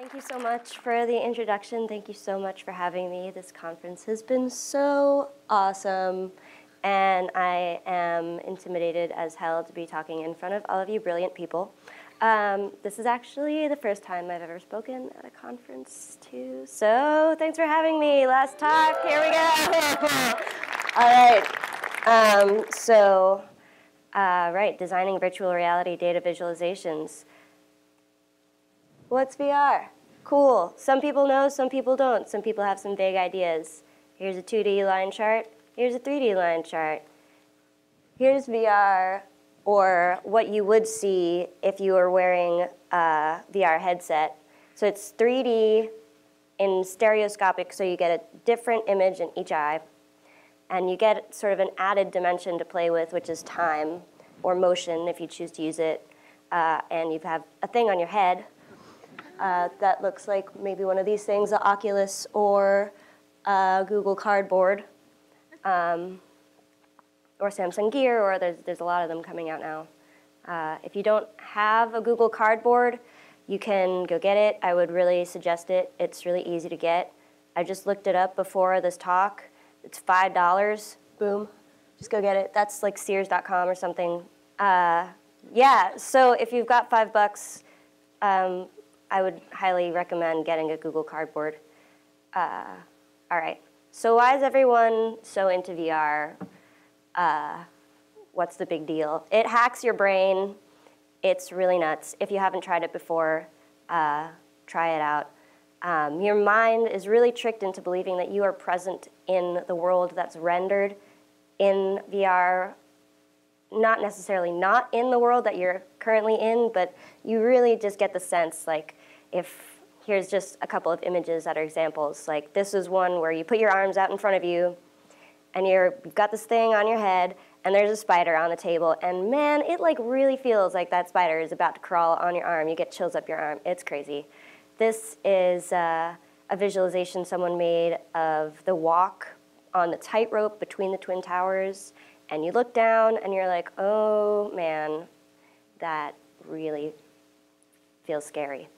Thank you so much for the introduction. Thank you so much for having me. This conference has been so awesome, and I am intimidated as hell to be talking in front of all of you brilliant people. This is actually the first time I've ever spoken at a conference, too. So thanks for having me. Last talk. Here we go. All right. Designing virtual reality data visualizations. What's VR? Cool. Some people know, some people don't. Some people have some vague ideas. Here's a 2D line chart. Here's a 3D line chart. Here's VR, or what you would see if you were wearing a VR headset. So it's 3D in stereoscopic, so you get a different image in each eye. And you get sort of an added dimension to play with, which is time or motion if you choose to use it. And you have a thing on your head. That looks like maybe one of these things, the Oculus or Google Cardboard, or Samsung Gear, or there's a lot of them coming out now. If you don't have a Google Cardboard, you can go get it. I would really suggest it. It's really easy to get. I just looked it up before this talk. It's $5. Boom. Just go get it. That's like Sears.com or something. Yeah, so if you've got $5, I would highly recommend getting a Google Cardboard. All right, so why is everyone so into VR? What's the big deal? It hacks your brain. It's really nuts. If you haven't tried it before, try it out. Your mind is really tricked into believing that you are present in the world that's rendered in VR, not necessarily not in the world that you're currently in, but you really just get the sense, like, if here's just a couple of images that are examples. Like, this is one where you put your arms out in front of you, and you've got this thing on your head, and there's a spider on the table, and man, it like really feels like that spider is about to crawl on your arm. You get chills up your arm. It's crazy. This is a visualization someone made of the walk on the tightrope between the Twin Towers. And you look down, and you're like, oh, man, that really feels scary.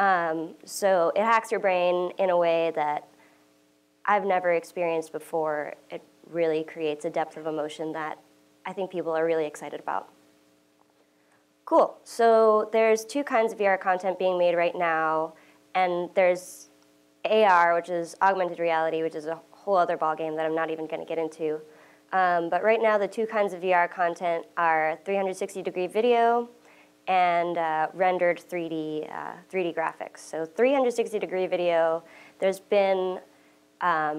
So it hacks your brain in a way that I've never experienced before. It really creates a depth of emotion that I think people are really excited about. Cool. So there's two kinds of VR content being made right now. And there's AR, which is augmented reality, which is a whole other ballgame that I'm not even going to get into. But right now, the two kinds of VR content are 360-degree video and rendered 3D graphics. So 360-degree video, there's been a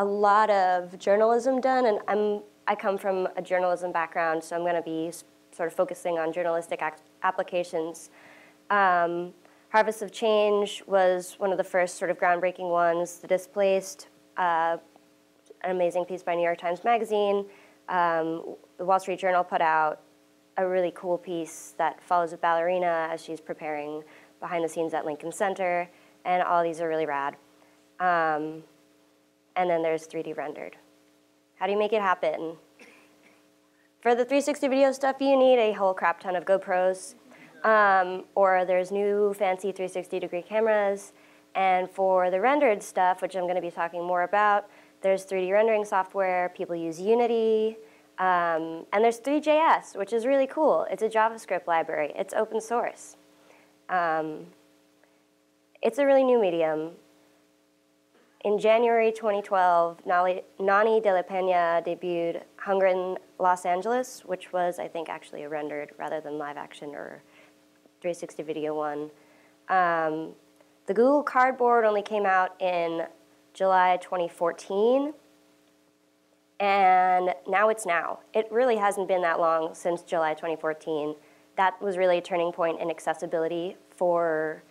lot of journalism done. And I come from a journalism background, so I'm going to be sort of focusing on journalistic applications. Harvests of Change was one of the first sort of groundbreaking ones. The Displaced, an amazing piece by New York Times Magazine. The Wall Street Journal put out a really cool piece that follows a ballerina as she's preparing behind the scenes at Lincoln Center. And all these are really rad. And then there's 3D rendered. How do you make it happen? For the 360 video stuff, you need a whole crap ton of GoPros. Or there's new fancy 360-degree cameras. And for the rendered stuff, which I'm going to be talking more about, there's 3D rendering software. People use Unity. And there's ThreeJS, which is really cool. It's a JavaScript library. It's open source. It's a really new medium. In January 2012, Nonny de la Peña debuted Hunger in Los Angeles, which was, I think, actually a rendered rather than live action or 360 video one. The Google Cardboard only came out in July 2014, and now it's now. It really hasn't been that long since July 2014. That was really a turning point in accessibility for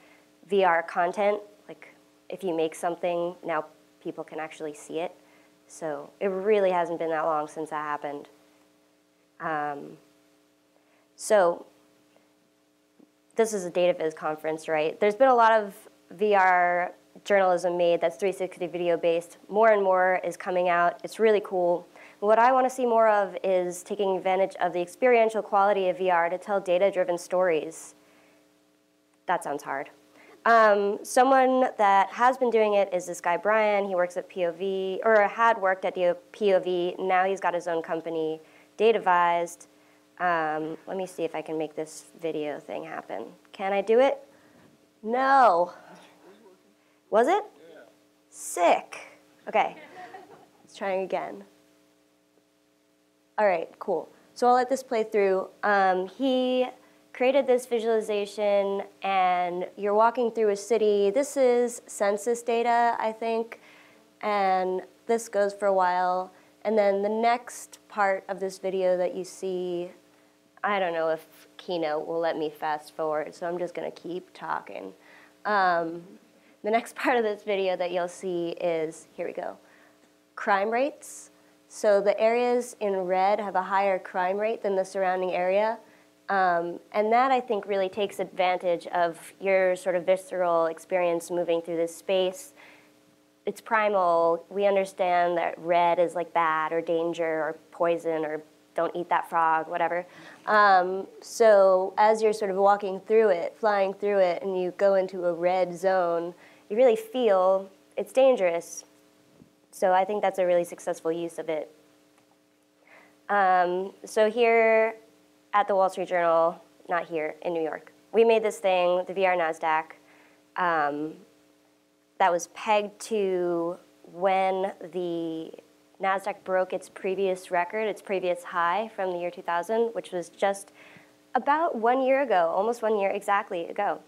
VR content. Like, if you make something, now people can actually see it. So it really hasn't been that long since that happened. So this is a DataViz conference, right? There's been a lot of VR journalism made that's 360 video based. More and more is coming out. It's really cool. What I want to see more of is taking advantage of the experiential quality of VR to tell data-driven stories. That sounds hard. Someone that has been doing it is this guy, Brian. He works at POV, or had worked at POV. Now he's got his own company, DataVized. Let me see if I can make this video thing happen. Can I do it? No. Was it? Yeah. Sick. OK. Let's try again. All right, cool. So I'll let this play through. He created this visualization, and you're walking through a city. This is census data, I think, and this goes for a while. And then the next part of this video that you see, I don't know if Keynote will let me fast forward, so I'm just going to keep talking. The next part of this video that you'll see is, here we go, crime rates. So the areas in red have a higher crime rate than the surrounding area. And that, I think, really takes advantage of your sort of visceral experience moving through this space. It's primal. We understand that red is like bad or danger or poison or don't eat that frog, whatever. So as you're sort of walking through it, flying through it, and you go into a red zone, you really feel it's dangerous. So I think that's a really successful use of it. So here at the Wall Street Journal, not here, in New York, we made this thing, the VR NASDAQ, that was pegged to when the NASDAQ broke its previous record, its previous high from the year 2000, which was just about 1 year ago, almost 1 year exactly ago.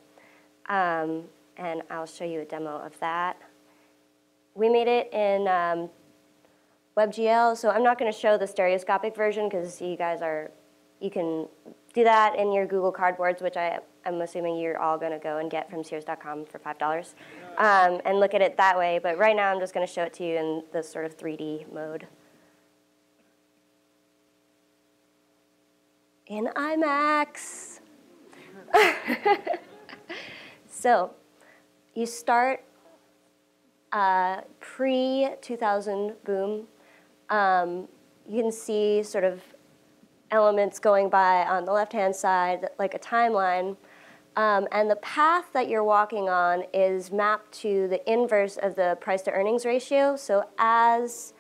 And I'll show you a demo of that. We made it in WebGL, so I'm not going to show the stereoscopic version because you guys are, you can do that in your Google Cardboards, which I'm assuming you're all going to go and get from Sears.com for $5 and look at it that way. But right now, I'm just going to show it to you in the sort of 3D mode. In IMAX. So you start pre-2000 boom. You can see sort of elements going by on the left-hand side, like a timeline. And the path that you're walking on is mapped to the inverse of the price-to-earnings ratio. So as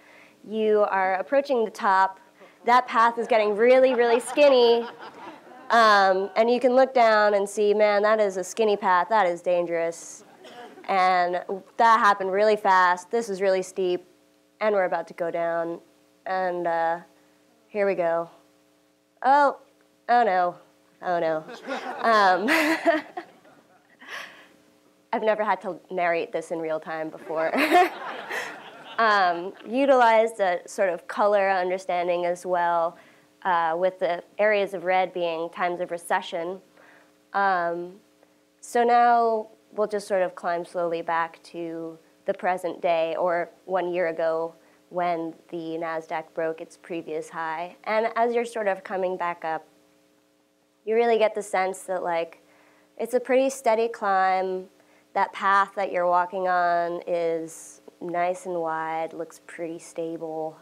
you are approaching the top, that path is getting really, really skinny. And you can look down and see, man, that is a skinny path. That is dangerous. And that happened really fast. This is really steep. And we're about to go down. And here we go. Oh, oh no, oh no. I've never had to narrate this in real time before. Utilized a sort of color understanding as well, with the areas of red being times of recession. So now we'll just sort of climb slowly back to the present day, or 1 year ago when the NASDAQ broke its previous high. And as you're sort of coming back up, you really get the sense that, like, it's a pretty steady climb. That path that you're walking on is nice and wide, looks pretty stable.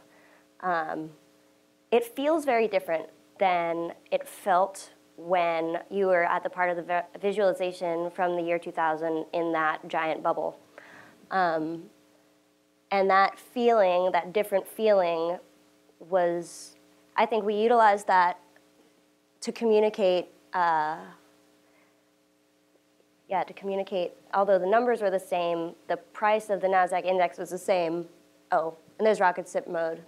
It feels very different than it felt when you were at the part of the visualization from the year 2000 in that giant bubble. And that feeling, that different feeling, was, I think we utilized that to communicate, although the numbers were the same, the price of the NASDAQ index was the same. Oh, and there's rocket ship mode.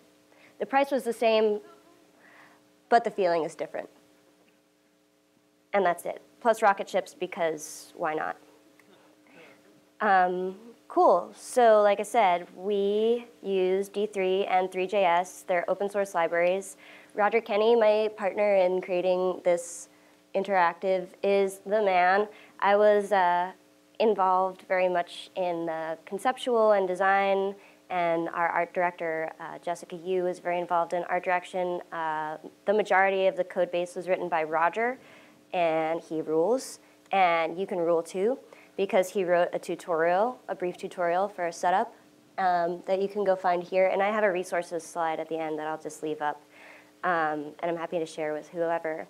The price was the same, but the feeling is different. And that's it. Plus rocket ships, because why not? Cool. So like I said, we use D3 and ThreeJS. They're open source libraries. Roger Kenny, my partner in creating this interactive, is the man. I was involved very much in the conceptual and design, and our art director, Jessica Yu, is very involved in art direction. The majority of the code base was written by Roger. And he rules, and you can rule too, because he wrote a tutorial, a brief tutorial for a setup that you can go find here. And I have a resources slide at the end that I'll just leave up, and I'm happy to share with whoever.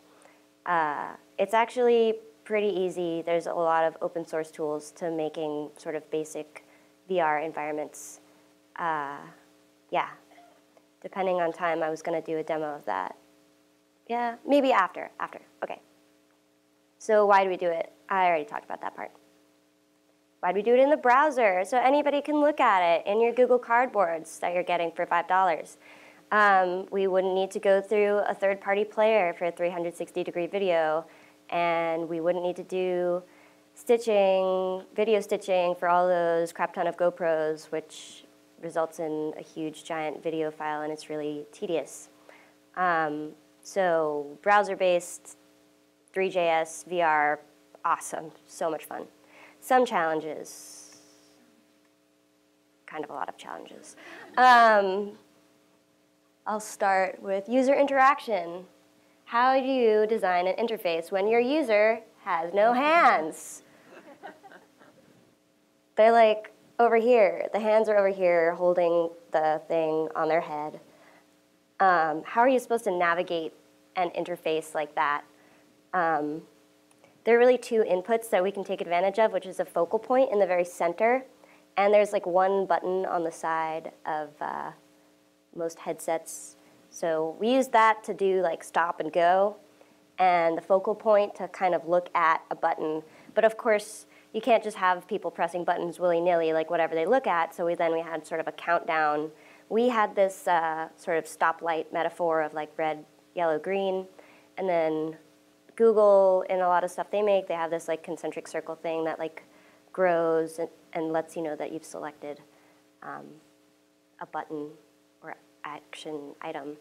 It's actually pretty easy. There's a lot of open source tools to making sort of basic VR environments. Yeah, depending on time, I was going to do a demo of that. Yeah, maybe after, okay. So why do we do it? I already talked about that part. Why do we do it in the browser? So anybody can look at it in your Google Cardboards that you're getting for $5. We wouldn't need to go through a third-party player for a 360-degree video, and we wouldn't need to do video stitching for all those crap ton of GoPros, which results in a huge, giant video file, and it's really tedious. So browser-based, ThreeJS, VR, awesome, so much fun. Some challenges, kind of a lot of challenges. I'll start with user interaction. How do you design an interface when your user has no hands? They're like over here. The hands are over here holding the thing on their head. How are you supposed to navigate an interface like that? There are really two inputs that we can take advantage of, which is a focal point in the very center, and there's like one button on the side of most headsets. So we use that to do like stop and go, and the focal point to kind of look at a button. But of course, you can't just have people pressing buttons willy-nilly, like whatever they look at, so then we had sort of a countdown. We had this sort of stoplight metaphor of like red, yellow, green, and then Google and a lot of stuff they make, they have this like concentric circle thing that like grows and lets you know that you've selected a button or action item.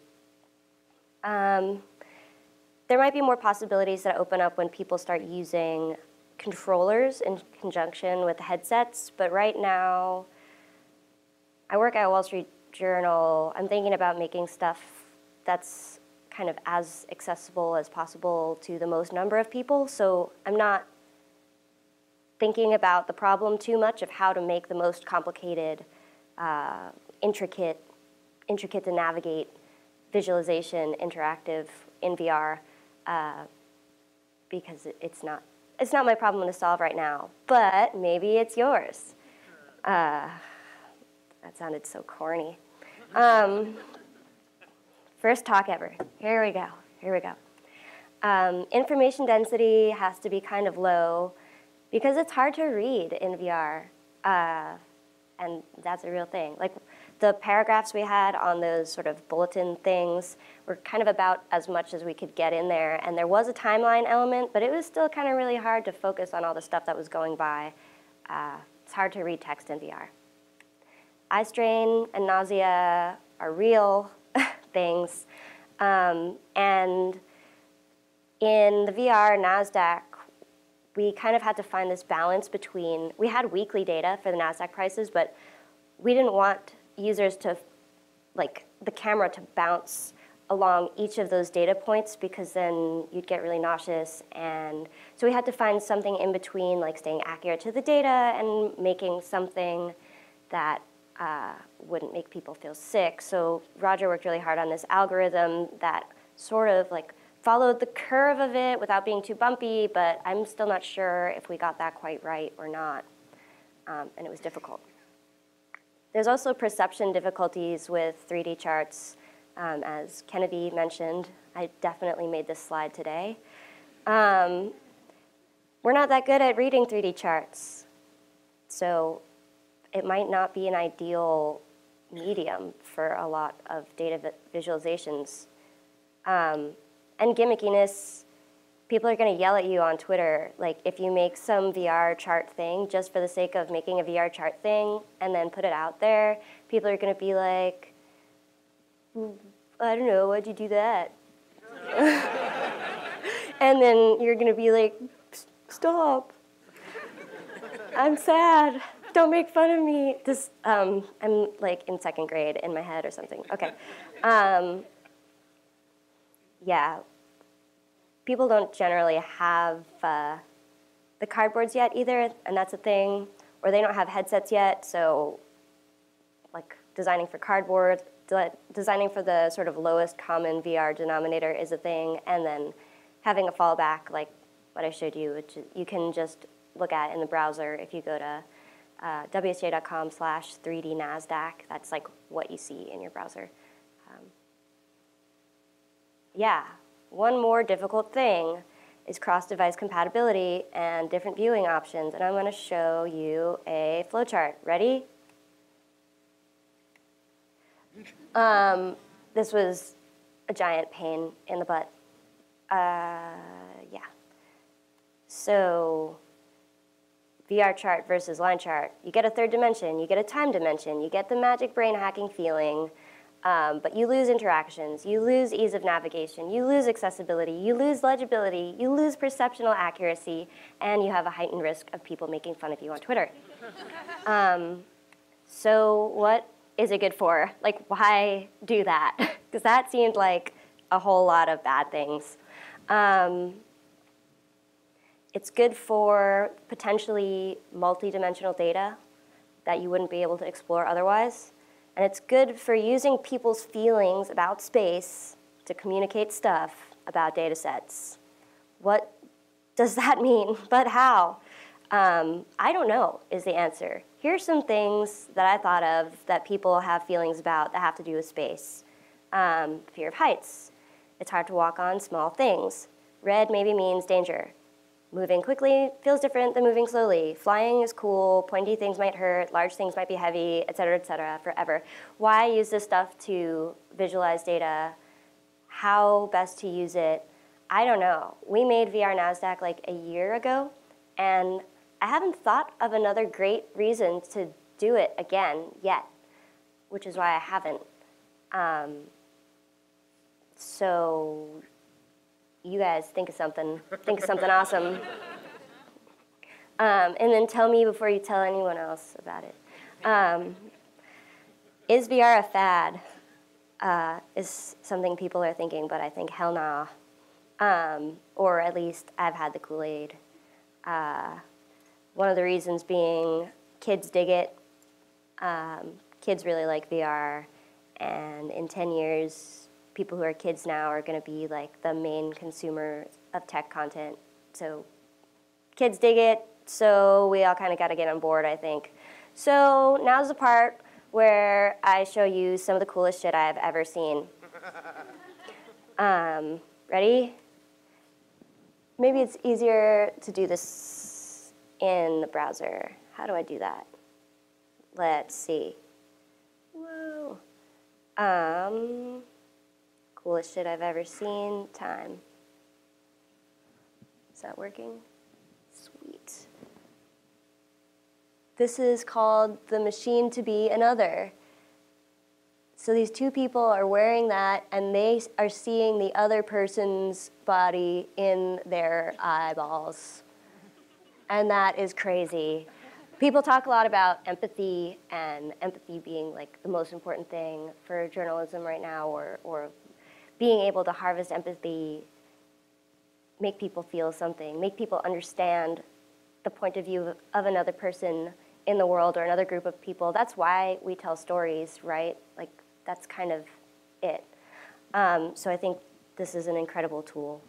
There might be more possibilities that open up when people start using controllers in conjunction with headsets, but right now, I work at Wall Street Journal. I'm thinking about making stuff that's kind of as accessible as possible to the most number of people, so I'm not thinking about the problem too much of how to make the most complicated, intricate to navigate visualization interactive in VR, because it's not my problem to solve right now, but maybe it's yours. That sounded so corny. First talk ever. Here we go. Here we go. Information density has to be kind of low because it's hard to read in VR, and that's a real thing. Like the paragraphs we had on those sort of bulletin things were kind of about as much as we could get in there, and there was a timeline element, but it was still kind of really hard to focus on all the stuff that was going by. It's hard to read text in VR. Eye strain and nausea are real things. And in the VR NASDAQ, we kind of had to find this balance between, we had weekly data for the NASDAQ prices, but we didn't want users to, like the camera to bounce along each of those data points because then you'd get really nauseous. And so we had to find something in between, like staying accurate to the data and making something that wouldn't make people feel sick. So Roger worked really hard on this algorithm that sort of like followed the curve of it without being too bumpy, but I'm still not sure if we got that quite right or not, and it was difficult. There's also perception difficulties with 3D charts, as Kennedy mentioned. I definitely made this slide today. We're not that good at reading 3D charts, so it might not be an ideal medium for a lot of data visualizations. And gimmickness, people are gonna yell at you on Twitter, like if you make some VR chart thing just for the sake of making a VR chart thing and then put it out there, people are gonna be like, I don't know, why'd you do that? And then you're gonna be like, stop, I'm sad. Don't make fun of me. This, I'm like in second grade in my head or something. Okay. Yeah. People don't generally have the cardboards yet either, and that's a thing. Or they don't have headsets yet, so like designing for cardboard, designing for the sort of lowest common VR denominator is a thing, and then having a fallback like what I showed you, which you can just look at in the browser if you go to wsj.com/3dnasdaq. That's like what you see in your browser. Yeah, one more difficult thing is cross-device compatibility and different viewing options. And I'm going to show you a flowchart. Ready? This was a giant pain in the butt. Yeah. So VR chart versus line chart. You get a third dimension. You get a time dimension. You get the magic brain hacking feeling. But you lose interactions, you lose ease of navigation, you lose accessibility, you lose legibility, you lose perceptual accuracy, and you have a heightened risk of people making fun of you on Twitter. So what is it good for? Like, why do that? Because that seemed like a whole lot of bad things. It's good for potentially multi-dimensional data that you wouldn't be able to explore otherwise. And it's good for using people's feelings about space to communicate stuff about data sets. What does that mean? But how? I don't know is the answer. Here's some things that I thought of that people have feelings about that have to do with space. Fear of heights. It's hard to walk on small things. Red maybe means danger. Moving quickly feels different than moving slowly. Flying is cool, pointy things might hurt, large things might be heavy, et cetera, forever. Why use this stuff to visualize data? How best to use it? I don't know. We made VR NASDAQ like a year ago, and I haven't thought of another great reason to do it again yet, which is why I haven't. So you guys think of something awesome. And then tell me before you tell anyone else about it. Is VR a fad? Is something people are thinking, but I think hell nah. Or at least I've had the Kool-Aid. One of the reasons being kids dig it. Kids really like VR, and in 10 years, people who are kids now are going to be like the main consumer of tech content. So kids dig it, so we all kind of got to get on board, I think. So now's the part where I show you some of the coolest shit I've ever seen. Ready? Maybe it's easier to do this in the browser. How do I do that? Let's see. Whoa. Coolest shit I've ever seen, time. Is that working? Sweet. This is called The Machine to Be Another. So these two people are wearing that, and they are seeing the other person's body in their eyeballs. And that is crazy. People talk a lot about empathy, and empathy being like the most important thing for journalism right now, or being able to harvest empathy, make people feel something, make people understand the point of view of another person in the world or another group of people. That's why we tell stories, right? Like, that's kind of it. So I think this is an incredible tool.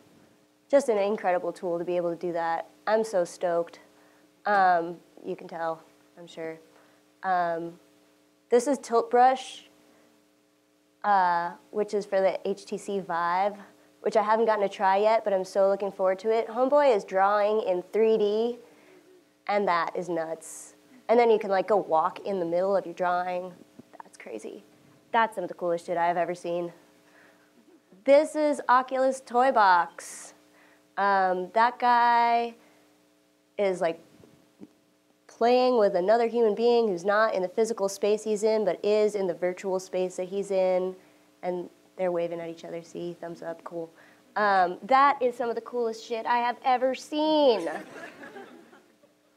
Just an incredible tool to be able to do that. I'm so stoked. You can tell, I'm sure. This is Tilt Brush. Which is for the HTC Vive, which I haven't gotten to try yet, but I'm so looking forward to it. Homeboy is drawing in 3D, and that is nuts. And then you can like go walk in the middle of your drawing. That's crazy. That's some of the coolest shit I've ever seen. This is Oculus Toy Box. That guy is like playing with another human being who's not in the physical space he's in, but is in the virtual space that he's in, and they're waving at each other, see, thumbs up, cool. That is some of the coolest shit I have ever seen.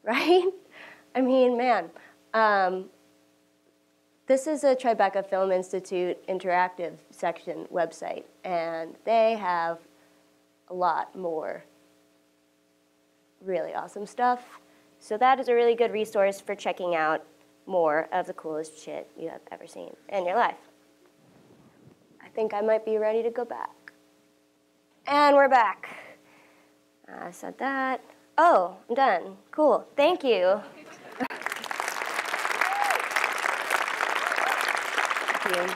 Right? I mean, man. This is a Tribeca Film Institute interactive section website, and they have a lot more really awesome stuff. So that is a really good resource for checking out more of the coolest shit you have ever seen in your life. I think I might be ready to go back. And we're back. I said that. Oh, I'm done. Cool. Thank you. Thank you.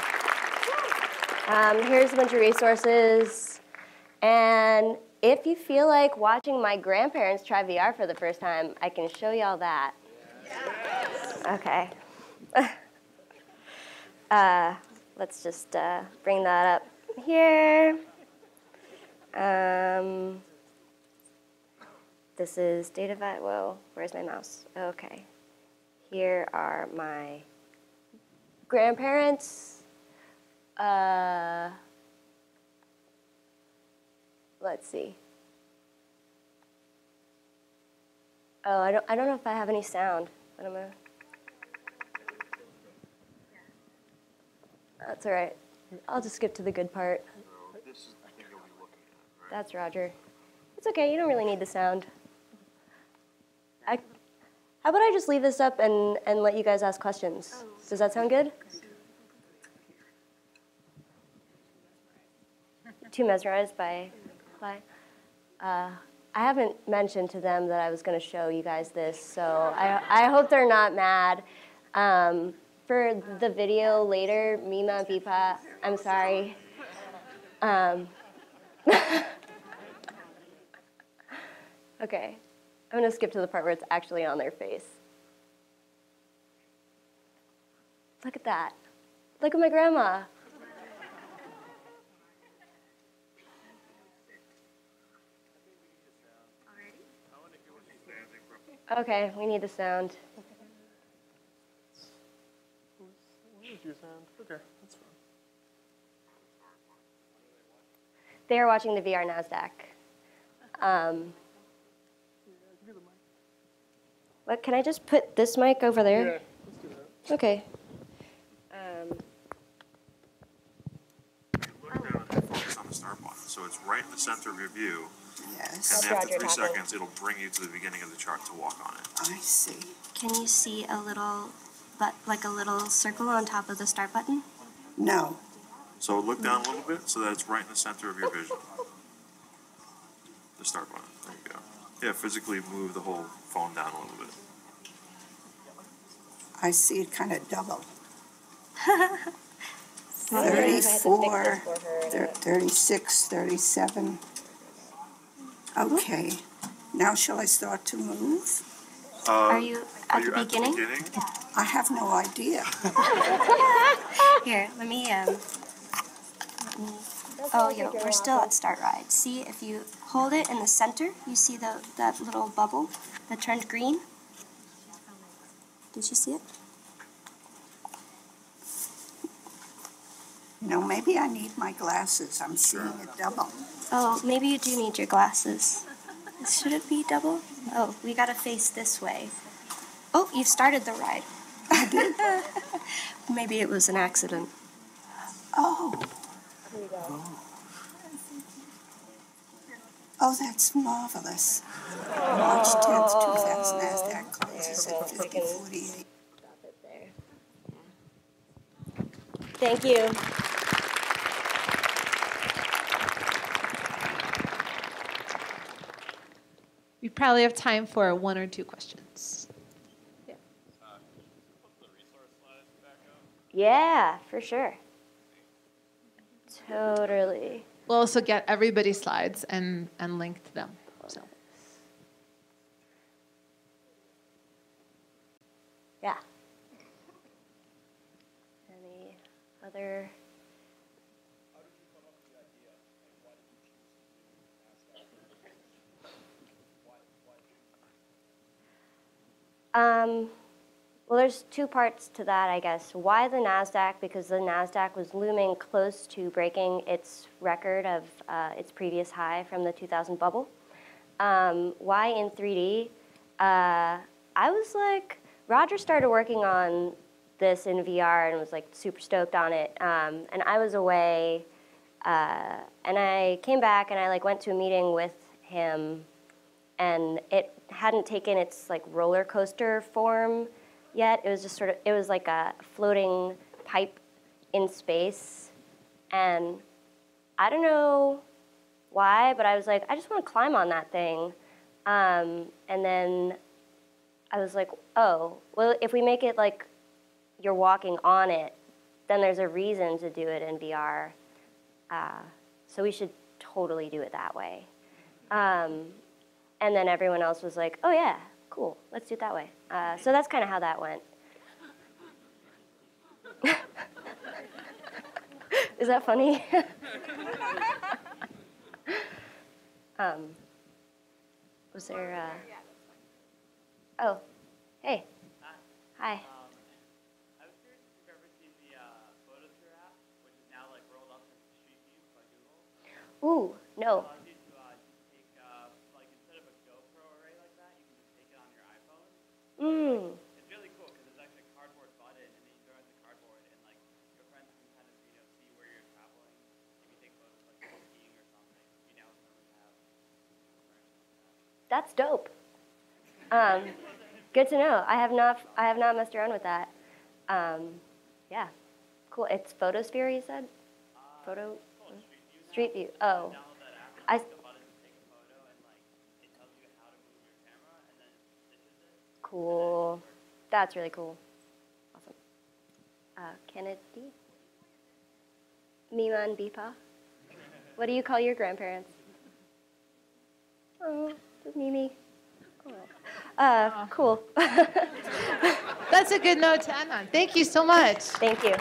Here's a bunch of resources. And if you feel like watching my grandparents try VR for the first time, I can show you all that. Yes. OK. Let's just bring that up here. This is DataVized. Whoa, where's my mouse? OK. Here are my grandparents. Let's see. Oh, I don't know if I have any sound. What am I? That's all right. I'll just skip to the good part. So this is the thing you'll be looking at, right? That's Roger. It's OK. You don't really need the sound. How about I just leave this up and let you guys ask questions? Does that sound good? Too mesmerized by Clyde. I haven't mentioned to them that I was going to show you guys this, so I hope they're not mad. For the video later, Mima, Vipa, I'm sorry. OK, I'm going to skip to the part where it's actually on their face. Look at that. Look at my grandma. OK, we need the sound. Where's your sound? OK, that's fine. They are watching the VR NASDAQ. What, can I just put this mic over there? Yeah, let's do that. OK. You look down and focus on the start button. So it's right in the center of your view. Yes. And after 3 seconds, it'll bring you to the beginning of the chart to walk on it. I see. Can you see a little, but like a little circle on top of the start button? No. So look down a little bit so that it's right in the center of your vision. The start button. There you go. Yeah, physically move the whole phone down a little bit. I see it kind of double. 34, 36, 37. Okay, now shall I start to move? Are you at the beginning? Yeah. I have no idea. Here, let me. Oh, yeah, we're still at start ride. See, if you hold it in the center, you see that little bubble that turned green. Did you see it? No, maybe I need my glasses. I'm seeing it double. Oh, maybe you do need your glasses. Should it be double? Oh, we gotta face this way. Oh, you started the ride. I did. Maybe it was an accident. Oh. Here we go. Oh, that's marvelous. Oh. March 10th, 2000, NASDAQ closes at 50:48. Stop it there. Thank you. We probably have time for one or two questions. Yeah. Can you put the resource slides back up? Yeah, for sure. Totally. We'll also get everybody's slides and link to them. So. Yeah. Any other? Well, there's two parts to that, I guess. Why the NASDAQ? Because the NASDAQ was looming close to breaking its record of its previous high from the 2000 bubble. Why in 3D? I was like, Roger started working on this in VR and was like super stoked on it. And I was away, and I came back and I like went to a meeting with him, and it hadn't taken its like roller coaster form yet. It was just sort of, it was like a floating pipe in space. And I don't know why, but I was like, I just want to climb on that thing. And then I was like, oh, well, if we make it like you're walking on it, then there's a reason to do it in VR. So we should totally do it that way. And then everyone else was like, oh yeah, cool, let's do it that way. So that's kind of how that went. Is that funny? Was there oh, hey. Hi. I was curious if you've ever seen the Photosphere app, which is now like rolled up into Street View by Google. Ooh, no. It allows you to take, like instead of a GoPro array like that, you can just take it on your iPhone. Mm. It's really cool because it's actually a cardboard button, and then you throw it in the cardboard, and like your friends can kind of, you know, see where you're traveling. If you take photos like skiing or something, you know, that's dope. Good to know. I have not messed around with that. Yeah, cool. It's Photosphere, you said? Photo? Street View. Oh. I download that app, and the button to take a photo, and like it tells you how to move your camera, and then it stitches it. Cool. That's really cool. Awesome. Kennedy? Miman Bipa? What do you call your grandparents? Oh, Mimi. Cool. That's a good note to end on. Thank you so much. Thank you.